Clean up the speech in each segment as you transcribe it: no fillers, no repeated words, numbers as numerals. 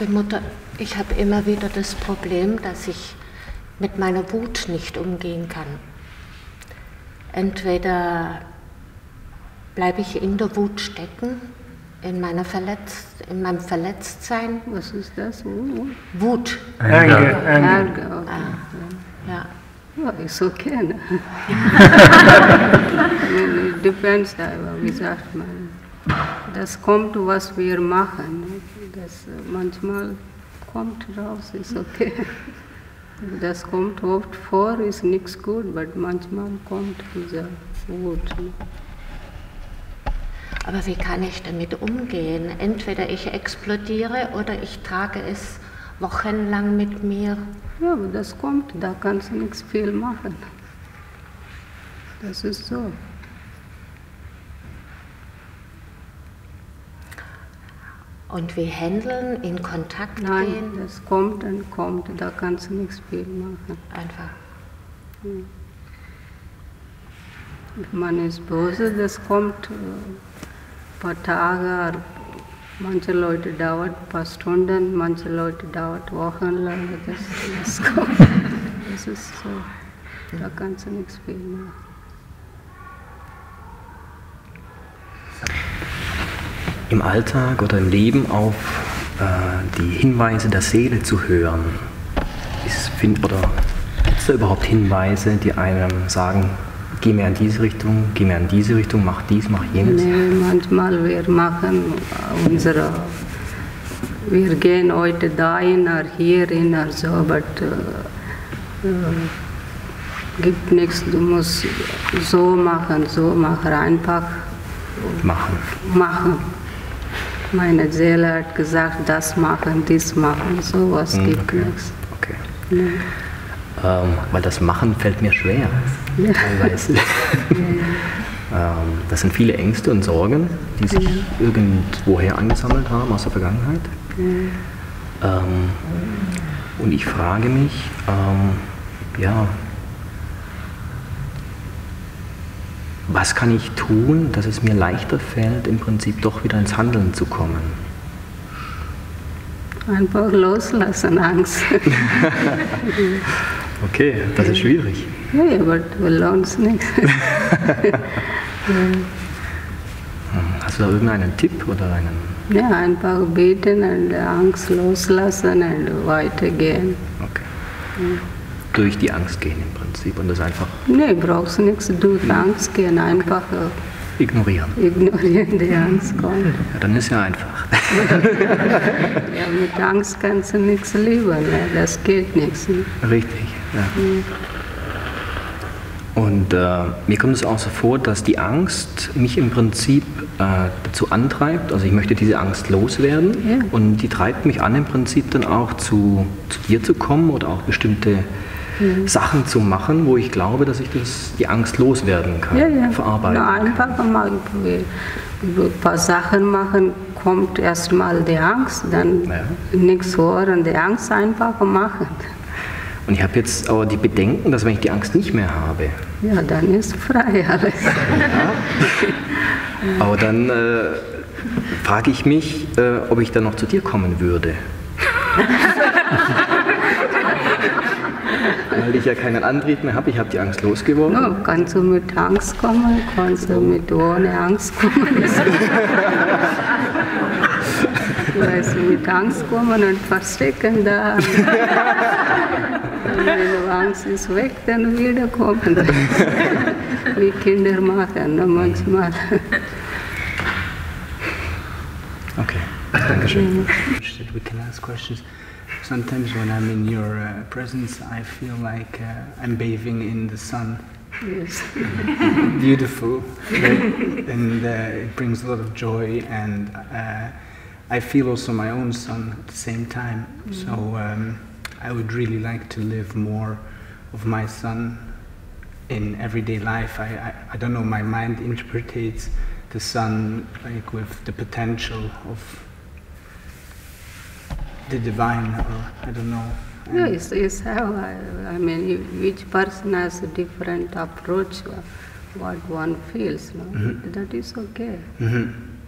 Liebe Mutter, ich habe immer wieder das Problem, dass ich mit meiner Wut nicht umgehen kann. Entweder bleibe ich in der Wut stecken, in meinem Verletztsein. Was ist das? Wut. Ärger. Ja. Well, it's okay. No? I mean, it depends, wie sagt man. Das kommt, was wir machen. Das manchmal kommt raus, ist okay. Das kommt oft vor, ist nichts gut, aber manchmal kommt dieser Wut. Aber wie kann ich damit umgehen? Entweder ich explodiere oder ich trage es wochenlang mit mir. Ja, aber das kommt, da kannst du nichts viel machen. Das ist so. Und wir handeln, in Kontakt gehen? Nein, das kommt und kommt, da kannst du nichts viel machen. Einfach. Wenn man ist böse, das kommt ein paar Tage. Manche Leute dauert ein paar Stunden, manche Leute dauert wochenlang, das kommt. Das ist so, da kannst du nichts viel machen. Im Alltag oder im Leben auf die Hinweise der Seele zu hören, oder gibt es da überhaupt Hinweise, die einem sagen, geh mehr in diese Richtung, geh mehr in diese Richtung, mach dies, mach jenes. Nee, manchmal wir machen unsere, wir gehen heute dahin oder hierhin oder so, aber gibt nichts, du musst so machen, einfach machen. Meine Seele hat gesagt, das machen, dies machen, sowas gibt nichts. Okay. Nee. Weil das Machen fällt mir schwer, teilweise. Das sind viele Ängste und Sorgen, die sich irgendwoher angesammelt haben aus der Vergangenheit. Und ich frage mich, ja, was kann ich tun, dass es mir leichter fällt, im Prinzip doch wieder ins Handeln zu kommen? Einfach loslassen, Angst. Okay, das ist schwierig. Ja, aber du lernst nichts. Hast du da irgendeinen Tipp oder einen? Ja, einfach beten und Angst loslassen und weitergehen. Okay. Ja. Durch die Angst gehen im Prinzip und das einfach? Nee, brauchst nichts. Durch Angst gehen, einfach ignorieren. Ignorieren, die Angst kommt. Ja, dann ist ja einfach. Ja, mit Angst kannst du nichts lieben, das geht nichts. Ne? Richtig, ja. Und mir kommt es auch so vor, dass die Angst mich im Prinzip dazu antreibt, also ich möchte diese Angst loswerden und die treibt mich an, im Prinzip dann auch zu dir zu kommen oder auch bestimmte Sachen zu machen, wo ich glaube, dass ich die Angst loswerden kann, verarbeiten einfach mal ein paar Sachen machen, kommt erstmal die Angst, dann nichts hören, die Angst einfach machen. Und ich habe jetzt aber die Bedenken, dass wenn ich die Angst nicht mehr habe... Ja, dann ist frei alles. Ja. Aber dann frage ich mich, ob ich dann noch zu dir kommen würde. Weil ich ja keinen Antrieb mehr habe, ich habe die Angst losgeworden. No, kannst du mit Angst kommen, kannst du mit ohne Angst kommen. Weißt du, mit Angst kommen und verstecken da. Und wenn die Angst ist weg, dann wieder kommen. Wie Kinder machen, manchmal. Okay, danke schön. We can ask questions. Sometimes when I'm in your presence, I feel like I'm bathing in the sun. Yes. Beautiful. And it brings a lot of joy, and I feel also my own sun at the same time. So I would really like to live more of my sun in everyday life. I don't know, my mind interprets the sun like with the potential of the divine, or I don't know. Yeah, it's how I mean, each person has a different approach, what one feels. No? That is okay.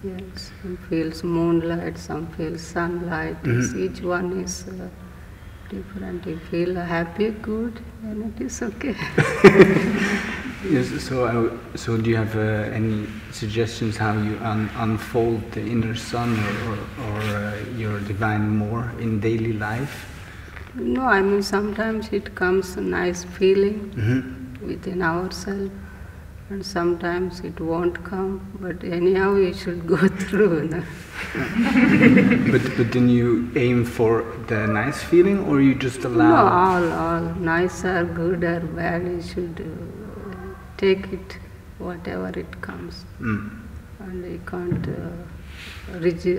Yes, some feels moonlight, some feels sunlight. Each one is different. You feel happy, good, and it is okay. Yes, so do you have any suggestions how you unfold the inner sun or your divine more in daily life? No, I mean sometimes it comes a nice feeling within ourselves, and sometimes it won't come, but anyhow you should go through. No? But then you aim for the nice feeling, or you just allow? No, all. Nice or good or bad, you should take it, whatever it comes. And you can't...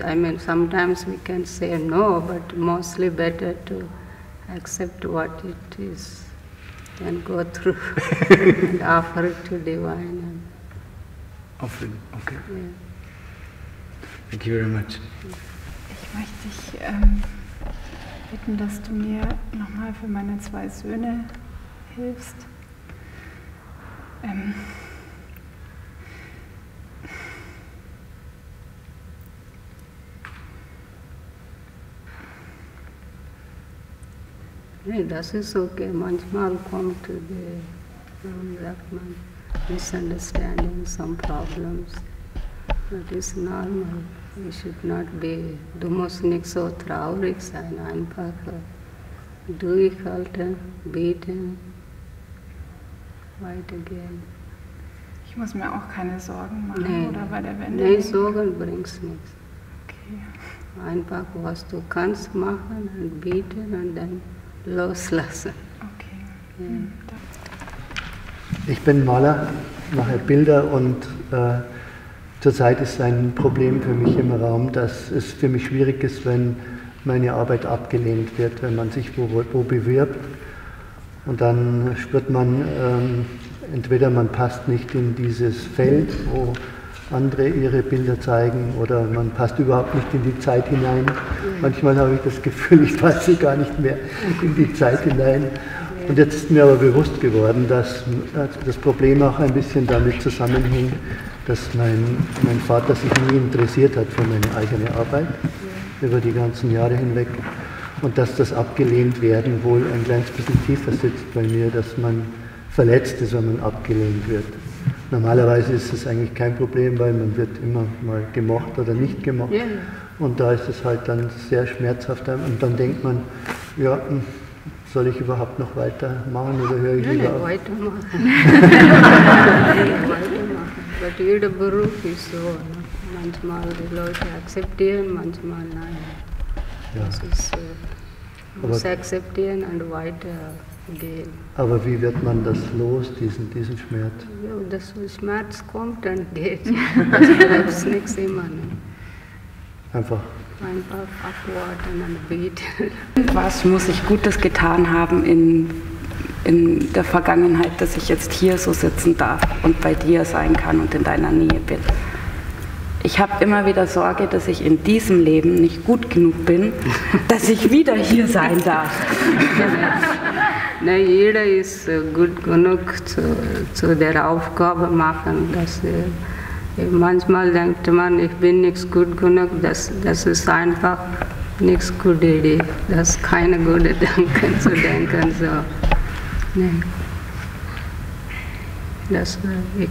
I mean, sometimes we can say no, but mostly better to accept what it is and go through and offer it to Divine. And offer it, okay. Yeah. Thank you very much. Ich möchte dich bitten, dass du mir nochmal für meine zwei Söhne hilfst. Nee, das ist okay. Manchmal kommt misunderstanding, some problems. That is normal. We should not be. Du musst nicht so traurig sein, einfach durchhalten, beten, weitergehen. Ich muss mir auch keine Sorgen machen, nee, oder bei der Wende? Nee, Sorgen bringt's nichts. Okay. Einfach was du kannst machen und beten und dann loslassen. Okay. Ja. Ich bin Maler, mache Bilder und zurzeit ist ein Problem für mich im Raum, dass es für mich schwierig ist, wenn meine Arbeit abgelehnt wird, wenn man sich wo bewirbt und dann spürt man, entweder man passt nicht in dieses Feld, wo andere ihre Bilder zeigen, oder man passt überhaupt nicht in die Zeit hinein. Manchmal habe ich das Gefühl, ich passe gar nicht mehr in die Zeit hinein. Und jetzt ist mir aber bewusst geworden, dass das Problem auch ein bisschen damit zusammenhing, dass mein Vater sich nie interessiert hat für meine eigene Arbeit über die ganzen Jahre hinweg und dass das Abgelehntwerden wohl ein kleines bisschen tiefer sitzt bei mir, dass man verletzt ist, wenn man abgelehnt wird. Normalerweise ist es eigentlich kein Problem, weil man wird immer mal gemocht oder nicht gemocht. Yeah. Und da ist es halt dann sehr schmerzhaft. Und dann denkt man, ja, soll ich überhaupt noch weitermachen oder höre ich lieber auf? Weitermachen. Weitermachen. Aber jeder Beruf ist so. Manchmal die Leute akzeptieren, manchmal nein. Ja. Das ist, man muss akzeptieren und weiter. Aber wie wird man das los, diesen Schmerz? Ja, das Schmerz kommt und geht. Das bleibt nichts immer. Ne? Einfach abwarten und beten. Was muss ich Gutes getan haben in der Vergangenheit, dass ich jetzt hier so sitzen darf und bei dir sein kann und in deiner Nähe bin? Ich habe immer wieder Sorge, dass ich in diesem Leben nicht gut genug bin, dass ich wieder hier sein darf. Nein, jeder ist gut genug zu der Aufgabe machen. Dass, manchmal denkt man, ich bin nicht gut genug, das ist einfach nichts gute Idee. Das ist keine gute Gedanken zu denken. So. Nee. Ich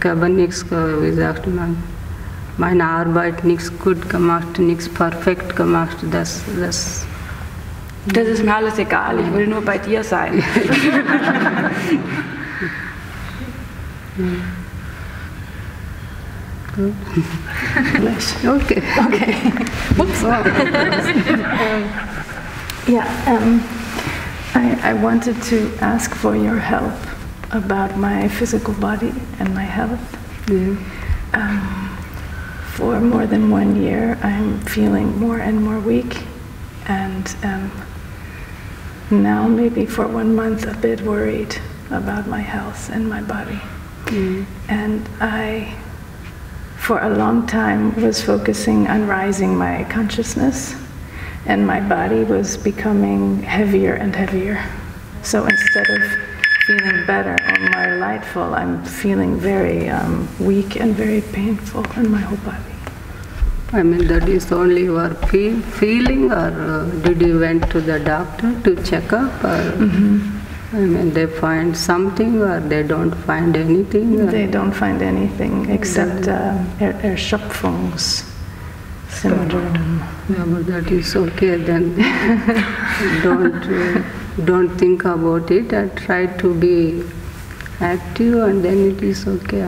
habe nichts gesagt, meine Arbeit nichts gut gemacht, nichts perfekt gemacht. Das ist mir alles egal, ich will nur bei dir sein. Okay. Oops. I wanted to ask for your help about my physical body and my health. Yeah. For more than 1 year, I'm feeling more and more weak, and now, maybe for 1 month, a bit worried about my health and my body. And I, for a long time, was focusing on rising my consciousness, and my body was becoming heavier and heavier. So instead of feeling better and more lightful, I'm feeling very weak and very painful in my whole body. I mean, that is only your feeling, or did you went to the doctor to check up, or I mean, they find something, or they don't find anything? They don't find anything except Erschöpfungs syndrome. Yeah, but that is okay then. Don't think about it. I try to be active, and then it is okay.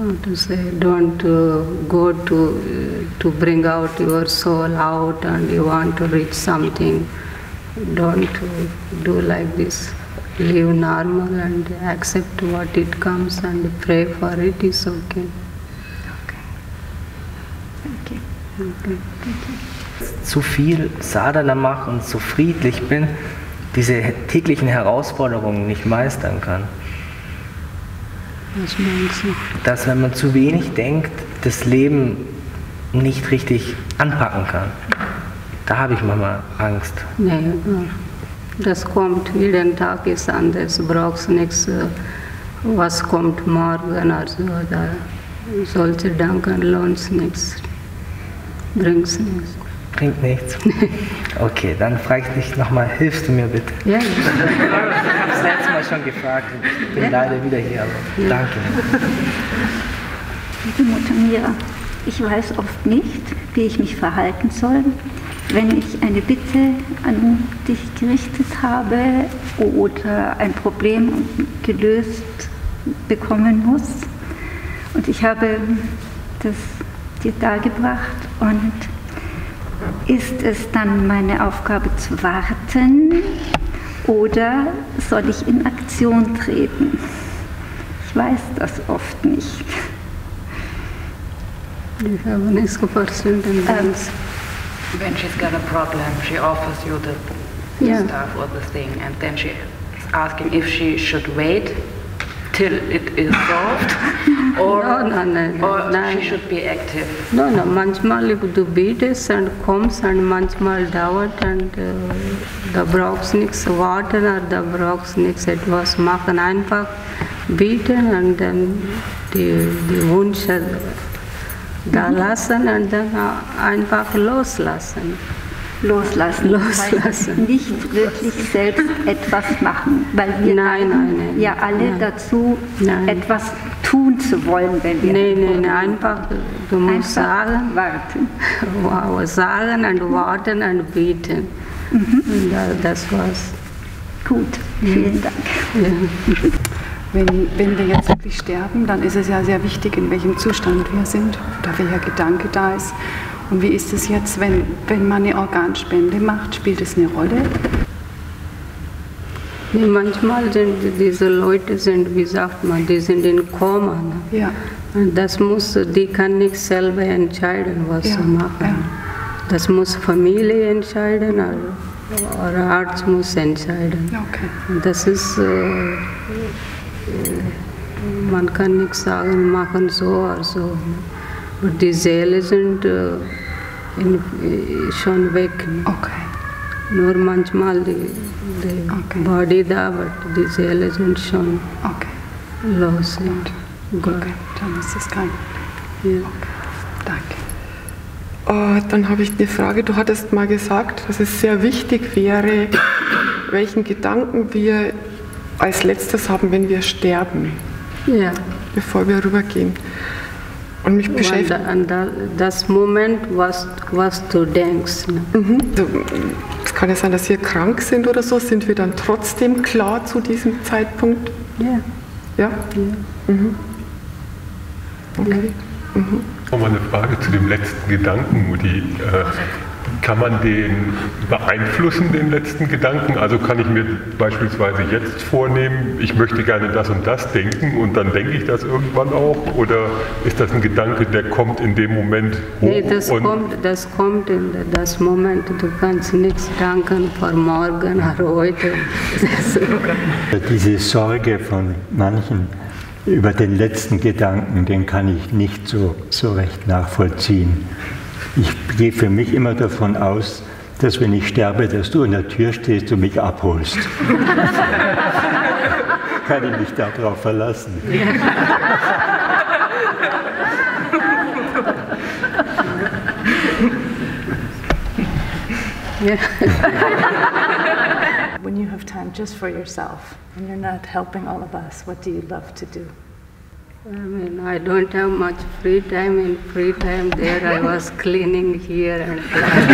How to say, don't go to bring out your soul out, and you want to reach something. Don't do like this. Live normal and accept what it comes, and pray for it. It's okay. Okay. Thank you. Okay. Thank you. Zu viel Sadhana mache und zu friedlich bin, diese täglichen Herausforderungen nicht meistern kann. Was meinst du? Dass, wenn man zu wenig denkt, das Leben nicht richtig anpacken kann. Da habe ich manchmal Angst. Nein, das kommt, jeden Tag ist anders, brauchst nichts, was kommt morgen, also da solche Gedanken lohnt nichts, bringst nichts. Bringt nichts. Okay, dann frage ich dich nochmal, hilfst du mir bitte? Ja. Ich habe es letztes Mal schon gefragt, ich bin leider wieder hier, aber danke. Liebe Mutter Meera, ich weiß oft nicht, wie ich mich verhalten soll, wenn ich eine Bitte an dich gerichtet habe oder ein Problem gelöst bekommen muss. Und ich habe das dir dargebracht, und ist es dann meine Aufgabe zu warten, oder soll ich in Aktion treten? Ich weiß das oft nicht. You have an expertise in this. When she's got a problem, she offers you the stuff or the thing, and then she's asking if she should wait till it is solved, or no, she should be active. No, manchmal if du betest and kommst, and manchmal dauert, and da brauchst nichts warten, or da brauchst nichts etwas machen, einfach beten, and then die Wünsche da lassen, und dann einfach loslassen. Loslassen. Nicht wirklich selbst etwas machen, weil wir alle dazu etwas tun zu wollen, wenn wir einfach, du musst sagen, warten. Wow, sagen und warten und beten. Das war's. Gut, vielen Dank. Ja. Wenn wir jetzt wirklich sterben, dann ist es ja sehr wichtig, in welchem Zustand wir sind, oder welcher Gedanke da ist. Und wie ist es jetzt, wenn man eine Organspende macht? Spielt es eine Rolle? Nee, manchmal sind diese Leute, wie sagt man, die sind in Koma. Ne? Ja. Und das muss, die kann nicht selber entscheiden, was sie machen. Ja. Das muss Familie entscheiden, oder Arzt muss entscheiden. Okay. Das ist, man kann nicht sagen, machen so oder so. Ne? Und die Seele sind schon weg. Okay. Nur manchmal die Body da, aber die Seele sind schon los. Okay, dann ist es kein Problem. Danke. Dann habe ich eine Frage. Du hattest mal gesagt, dass es sehr wichtig wäre, welchen Gedanken wir als letztes haben, wenn wir sterben, bevor wir rübergehen. Und mich beschäftigt. Das Moment, was du denkst. Es kann ja sein, dass wir krank sind oder so. Sind wir dann trotzdem klar zu diesem Zeitpunkt? Ja. Okay. Nochmal eine Frage zu dem letzten Gedanken, Mutti. Kann man den beeinflussen, den letzten Gedanken? Also kann ich mir beispielsweise jetzt vornehmen, ich möchte gerne das und das denken, und dann denke ich das irgendwann auch? Oder ist das ein Gedanke, der kommt in dem Moment hoch? Nee, das kommt in das Moment. Du kannst nichts danken für morgen oder heute. Diese Sorge von manchen über den letzten Gedanken, den kann ich nicht so recht nachvollziehen. Ich gehe für mich immer davon aus, dass, wenn ich sterbe, dass du an der Tür stehst und mich abholst. Kann ich mich darauf verlassen. Yeah. When you have time just for yourself and you're not helping all of us, what do you love to do? I mean, I don't have much free time. In free time there I was cleaning here and there.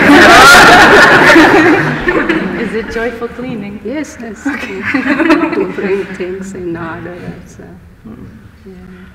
Is it joyful cleaning? Yes, yes. Okay. To bring things in order. That's, yeah.